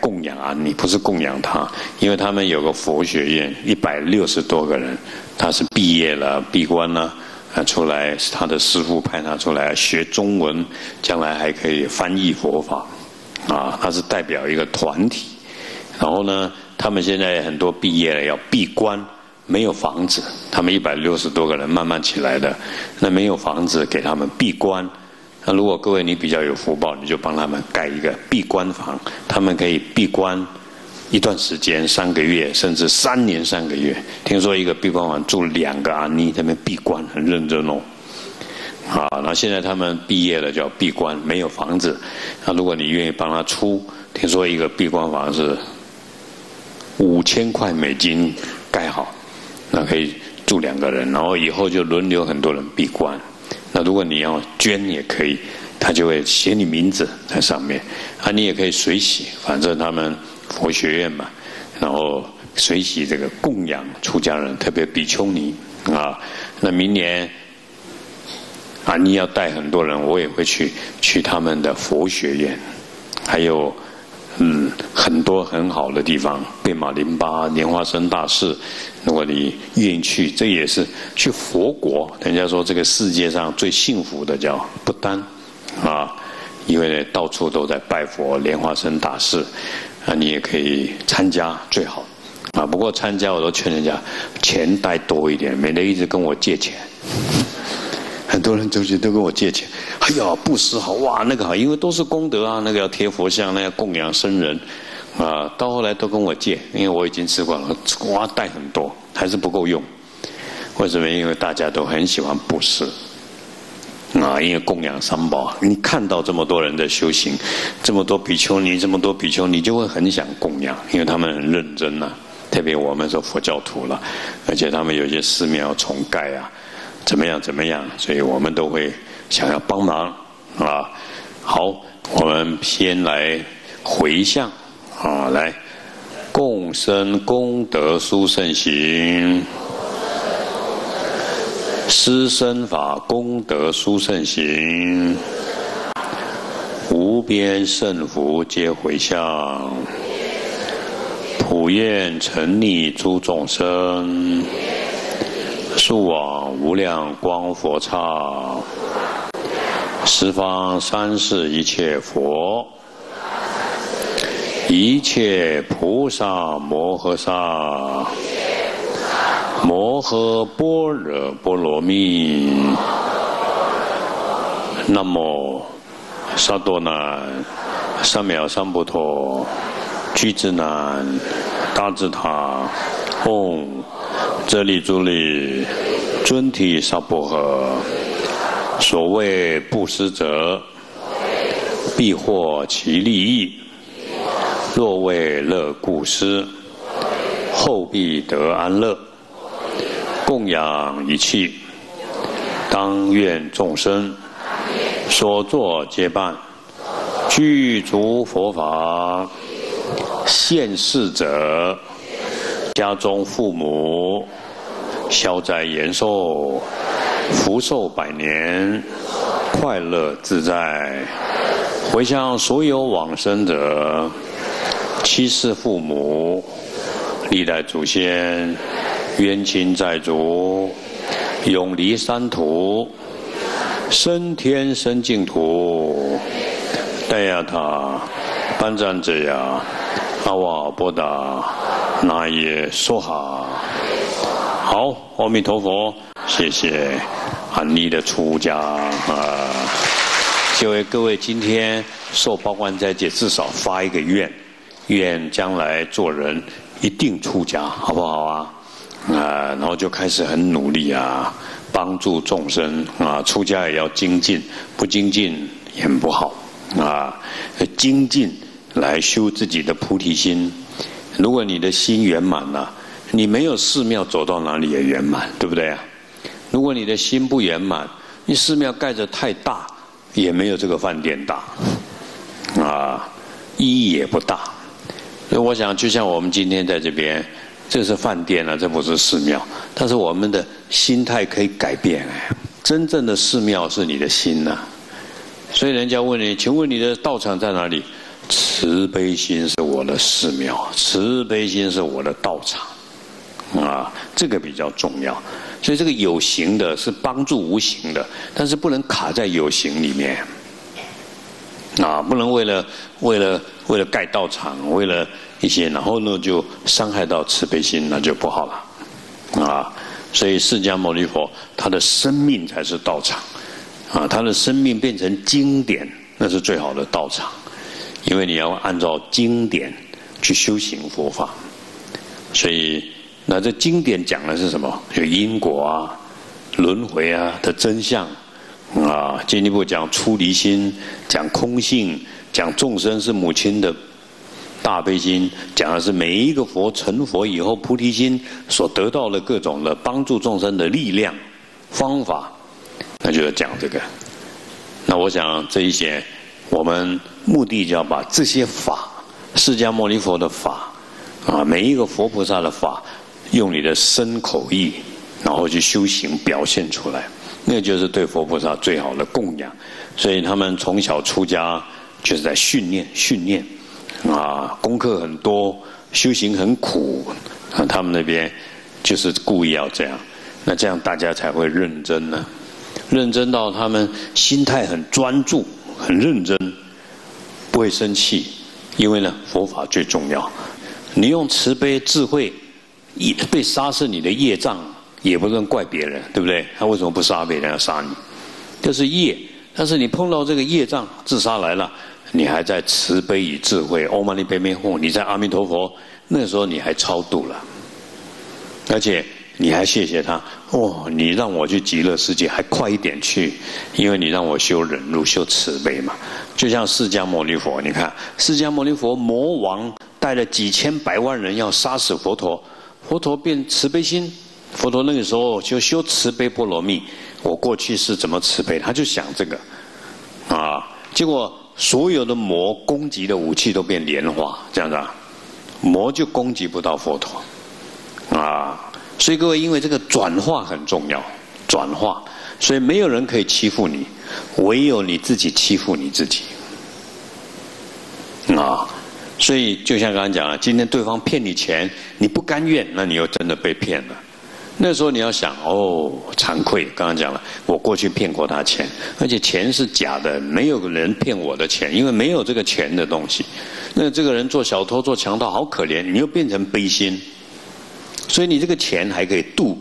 供养啊，你不是供养他，因为他们有个佛学院，160多个人，他是毕业了、闭关了，出来是他的师父派他出来学中文，将来还可以翻译佛法，啊，他是代表一个团体。然后呢，他们现在很多毕业了要闭关，没有房子，他们160多个人慢慢起来的，那没有房子给他们闭关。那如果各位你比较有福报，你就帮他们盖一个闭关房，他们可以闭关一段时间，3个月，甚至3年3个月。听说一个闭关房住2个阿尼，他们闭关很认真哦。啊，那现在他们毕业了叫闭关，没有房子。那如果你愿意帮他出，听说一个闭关房是$5000盖好，那可以住2个人，然后以后就轮流很多人闭关。那如果你要捐也可以，他就会写你名字在上面啊，你也可以随喜，反正他们佛学院嘛，然后随喜这个供养出家人，特别比丘尼啊。那明年啊，你要带很多人，我也会去他们的佛学院，还有很多很好的地方，贝玛林巴、莲花生大士，如果你愿意去，这也是去佛国。人家说这个世界上最幸福的叫不丹啊，因为呢到处都在拜佛、莲花生大士啊，你也可以参加最好啊。不过参加我都劝人家钱带多一点，免得一直跟我借钱。很多人都跟我借钱，哎呀，布施好哇，那个好，因为都是功德啊，那个要贴佛像，那个要供养僧人，啊，到后来都跟我借，因为我已经吃过了，哇，带很多还是不够用，为什么？因为大家都很喜欢布施，啊，因为供养三宝，你看到这么多人在修行，这么多比丘尼，这么多比丘尼，就会很想供养，因为他们很认真呐、啊，特别我们说佛教徒了，而且他们有些寺庙重盖啊。怎么样？所以我们都会想要帮忙啊。好，我们先来回向啊，来共生功德殊胜行，施身法功德殊胜行，无边胜福皆回向，普愿成利诸众生。速往无量光佛刹，十方三世一切佛，一切菩萨摩诃萨，摩诃般若波罗蜜。南无萨多南三藐三菩陀，俱胝南大智塔，唵。这里诸利尊提萨婆诃。所谓布施者，必获其利益。若为乐故施，后必得安乐。供养一切，当愿众生所作皆办，具足佛法。现世者，家中父母消灾延寿，福寿百年，快乐自在。回向所有往生者，七世父母、历代祖先、冤亲债主，永离三途，生天生净土。戴亚塔、班赞子雅、阿瓦波达。那也说好，好，阿弥陀佛，谢谢安利的出家啊！就为各位今天受八关斋戒，至少发一个愿，愿将来做人一定出家，好不好啊？啊，然后就开始很努力啊，帮助众生啊，出家也要精进，不精进也很不好啊，精进来修自己的菩提心。如果你的心圆满了、啊，你没有寺庙走到哪里也圆满，对不对啊？如果你的心不圆满，你寺庙盖得太大，也没有这个饭店大，啊，意义也不大。所以我想，就像我们今天在这边，这是饭店啊，这不是寺庙，但是我们的心态可以改变哎。真正的寺庙是你的心呐、啊。所以人家问你，请问你的道场在哪里？慈悲心是我的寺庙，慈悲心是我的道场，啊，这个比较重要。所以这个有形的是帮助无形的，但是不能卡在有形里面，啊，不能为了盖道场，为了一些，然后呢就伤害到慈悲心，那就不好了，啊。所以释迦牟尼佛他的生命才是道场，啊，他的生命变成经典，那是最好的道场。因为你要按照经典去修行佛法，所以那这经典讲的是什么？有因果啊、轮回啊的真相啊，进一步讲出离心，讲空性，讲众生是母亲的大悲心，讲的是每一个佛成佛以后菩提心所得到的各种的帮助众生的力量方法，那就要讲这个。那我想这一些。我们目的就要把这些法，释迦牟尼佛的法，啊，每一个佛菩萨的法，用你的身口意，然后去修行表现出来，那就是对佛菩萨最好的供养。所以他们从小出家就是在训练，啊，功课很多，修行很苦，啊，他们那边就是故意要这样，那这样大家才会认真呢，认真到他们心态很专注。很认真，不会生气，因为呢，佛法最重要。你用慈悲智慧，被杀是你的业障，也不能怪别人，对不对？他为什么不杀别人，要杀你？这是业，但是你碰到这个业障，自杀来了，你还在慈悲与智慧，唵嘛呢叭咪吽，你在阿弥陀佛，那时候你还超度了，而且。你还谢谢他哦！你让我去极乐世界，还快一点去，因为你让我修忍辱、修慈悲嘛。就像释迦牟尼佛，你看释迦牟尼佛魔王带了几千百万人要杀死佛陀，佛陀变慈悲心。佛陀那个时候就修慈悲波罗蜜，我过去是怎么慈悲？他就想这个啊，结果所有的魔攻击的武器都变莲花，这样子啊，魔就攻击不到佛陀啊。所以各位，因为这个转化很重要，转化，所以没有人可以欺负你，唯有你自己欺负你自己，啊！所以就像刚才讲了，今天对方骗你钱，你不甘愿，那你又真的被骗了。那时候你要想，哦，惭愧，刚刚讲了，我过去骗过他钱，而且钱是假的，没有人骗我的钱，因为没有这个钱的东西。那这个人做小偷、做强盗，好可怜，你又变成悲心。所以你这个钱还可以渡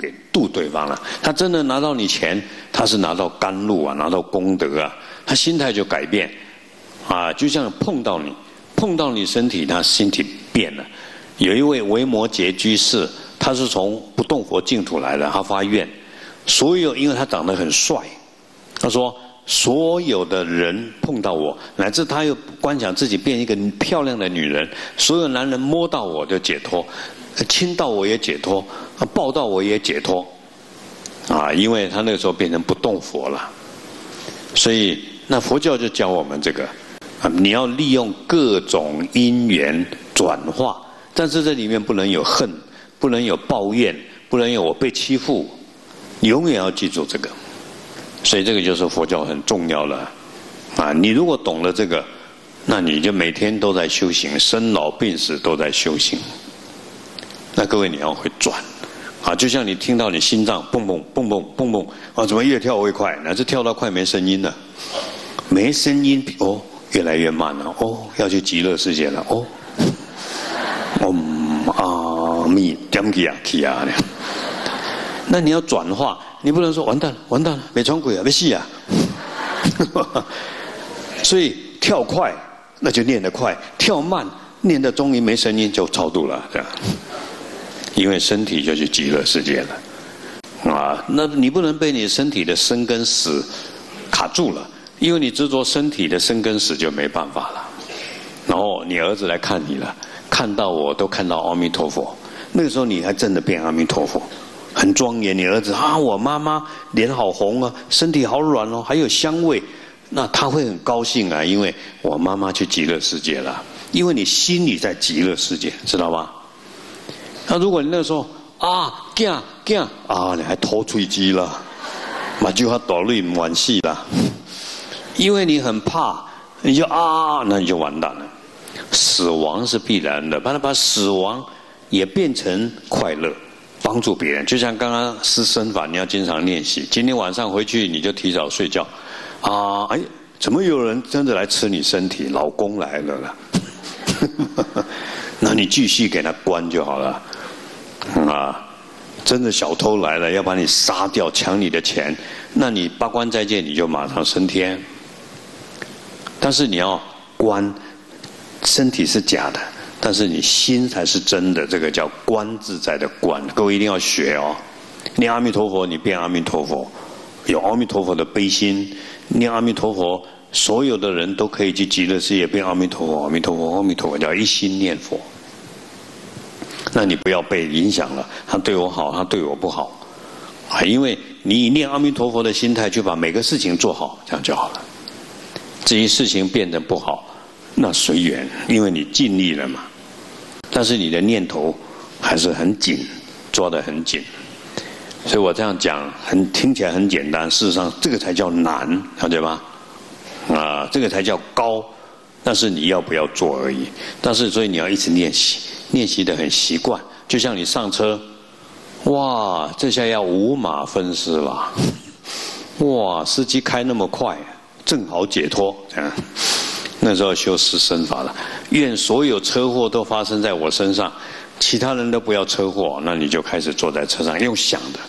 对方了，他真的拿到你钱，他是拿到甘露啊，拿到功德啊，他心态就改变，啊，就像碰到你身体，他身体变了。有一位维摩诘居士，他是从不动佛净土来的，他发愿，因为他长得很帅，他说所有的人碰到我，乃至他又观想自己变一个漂亮的女人，所有男人摸到我就解脱。亲到我也解脱，抱到我也解脱，啊！因为他那个时候变成不动佛了，所以那佛教就教我们这个，啊，你要利用各种因缘转化，但是这里面不能有恨，不能有抱怨，不能有我被欺负，永远要记住这个。所以这个就是佛教很重要了，啊！你如果懂了这个，那你就每天都在修行，生老病死都在修行。那各位你要会转，啊，就像你听到你心脏蹦蹦蹦蹦蹦蹦，啊，怎么越跳越快？哪是跳到快没声音了？没声音哦，越来越慢了哦，要去极乐世界了哦。阿弥点起啊起啊！那你要转化，你不能说完蛋了完蛋了，没穿鬼啊没戏啊。所以跳快那就念得快，跳慢念得终于没声音就超度了，这样。因为身体就去极乐世界了，啊，那你不能被你身体的生跟死卡住了，因为你执着身体的生跟死就没办法了。然后你儿子来看你了，看到我都看到阿弥陀佛，那个时候你还真的变阿弥陀佛，很庄严。你儿子啊，我妈妈脸好红啊，身体好软哦，还有香味，那他会很高兴啊，因为我妈妈去极乐世界了，因为你心里在极乐世界，知道吗？那如果你那时候啊，惊惊啊，你还吐嘴舌了，那就要倒泪完事了，因为你很怕，你就啊，那你就完蛋了。死亡是必然的，把死亡也变成快乐，帮助别人。就像刚刚思身法，你要经常练习。今天晚上回去你就提早睡觉啊！哎，怎么有人真的来吃你身体？老公来了啦！那你继续给他关就好了啊！真的小偷来了，要把你杀掉，抢你的钱，那你八关斋戒，你就马上升天。但是你要关，身体是假的，但是你心才是真的，这个叫观自在的观。各位一定要学哦！念阿弥陀佛，你变阿弥陀佛，有阿弥陀佛的悲心；念阿弥陀佛，所有的人都可以去极乐世界，变阿弥陀佛，阿弥陀佛，阿弥陀佛，叫一心念佛。那你不要被影响了，他对我好，他对我不好，啊，因为你以念阿弥陀佛的心态去把每个事情做好，这样就好了。至于事情变得不好，那随缘，因为你尽力了嘛。但是你的念头还是很紧，抓得很紧。所以我这样讲，听起来很简单，事实上这个才叫难，了解吗？啊，这个才叫高。但是你要不要做而已。但是所以你要一直练习，练习得很习惯。就像你上车，哇，这下要五马分尸了，哇，司机开那么快，正好解脱。那时候修思身法了，愿所有车祸都发生在我身上，其他人都不要车祸。那你就开始坐在车上用想的，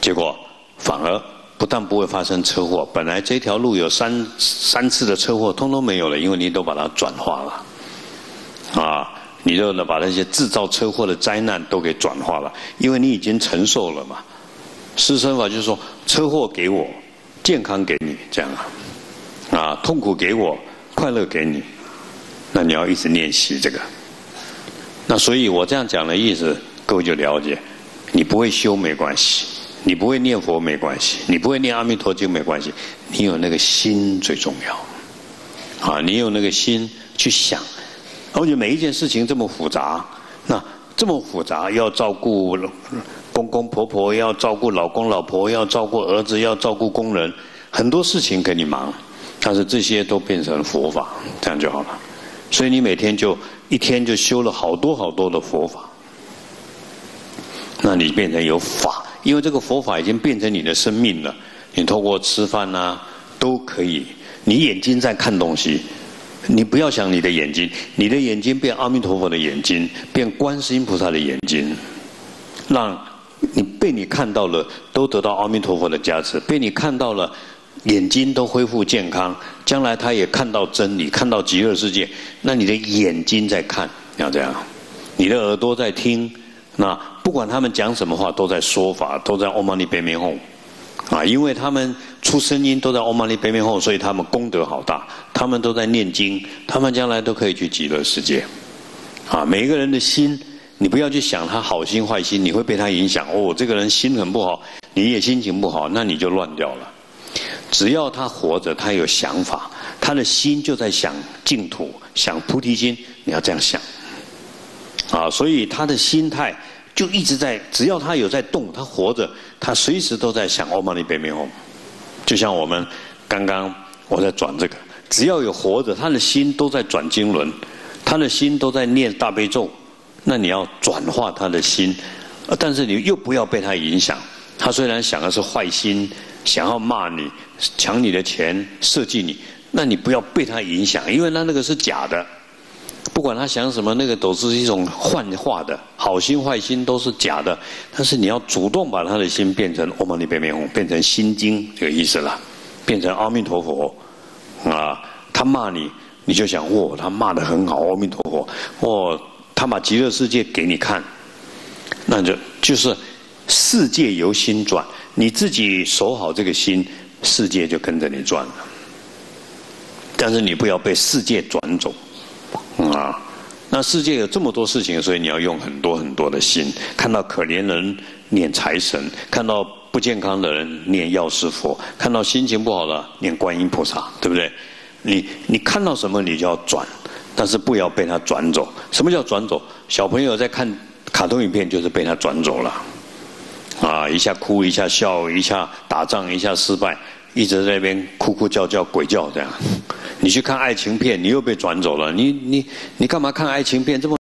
结果反而不但不会发生车祸，本来这条路有三次的车祸，通通没有了，因为你都把它转化了，啊，你就把那些制造车祸的灾难都给转化了，因为你已经承受了嘛。思身法就是说，车祸给我，健康给你，这样啊，啊，痛苦给我，快乐给你，那你要一直练习这个。那所以我这样讲的意思，各位就了解，你不会修没关系。你不会念佛没关系，你不会念阿弥陀经没关系，你有那个心最重要，啊，你有那个心去想。而且每一件事情这么复杂，那这么复杂，要照顾公公婆婆，要照顾老公老婆，要照顾儿子，要照顾工人，很多事情给你忙，但是这些都变成佛法，这样就好了。所以你每天就一天就修了好多好多的佛法，那你变成有法。因为这个佛法已经变成你的生命了，你透过吃饭啊都可以。你眼睛在看东西，你不要想你的眼睛，你的眼睛变阿弥陀佛的眼睛，变观世音菩萨的眼睛，让你被你看到了都得到阿弥陀佛的加持，被你看到了眼睛都恢复健康，将来他也看到真理，看到极乐世界。那你的眼睛在看，要这样，你的耳朵在听。那不管他们讲什么话，都在说法，都在唵嘛呢叭咪吽，啊，因为他们出声音都在唵嘛呢叭咪吽，所以他们功德好大，他们都在念经，他们将来都可以去极乐世界，啊，每一个人的心，你不要去想他好心坏心，你会被他影响。哦，这个人心很不好，你也心情不好，那你就乱掉了。只要他活着，他有想法，他的心就在想净土，想菩提心，你要这样想。啊，所以他的心态就一直在，只要他有在动，他活着，他随时都在想唵嘛呢叭咪吽。就像我们刚刚我在转这个，只要有活着，他的心都在转经轮，他的心都在念大悲咒。那你要转化他的心，但是你又不要被他影响。他虽然想的是坏心，想要骂你、抢你的钱、设计你，那你不要被他影响，因为他那个是假的。不管他想什么，那个都是一种幻化的，好心坏心都是假的。但是你要主动把他的心变成唵嘛呢叭咪吽，变成心经这个意思了，变成阿弥陀佛啊。他骂你，你就想哦，他骂得很好，阿弥陀佛哦，他把极乐世界给你看，那就是世界由心转，你自己守好这个心，世界就跟着你转了。但是你不要被世界转走。啊，那世界有这么多事情，所以你要用很多很多的心。看到可怜人念财神，看到不健康的人念药师佛，看到心情不好的念观音菩萨，对不对？你看到什么你就要转，但是不要被他转走。什么叫转走？小朋友在看卡通影片就是被他转走了，啊，一下哭一下笑，一下打仗一下失败，一直在那边哭哭叫叫鬼叫这样，你去看爱情片，你又被转走了。你干嘛看爱情片这么？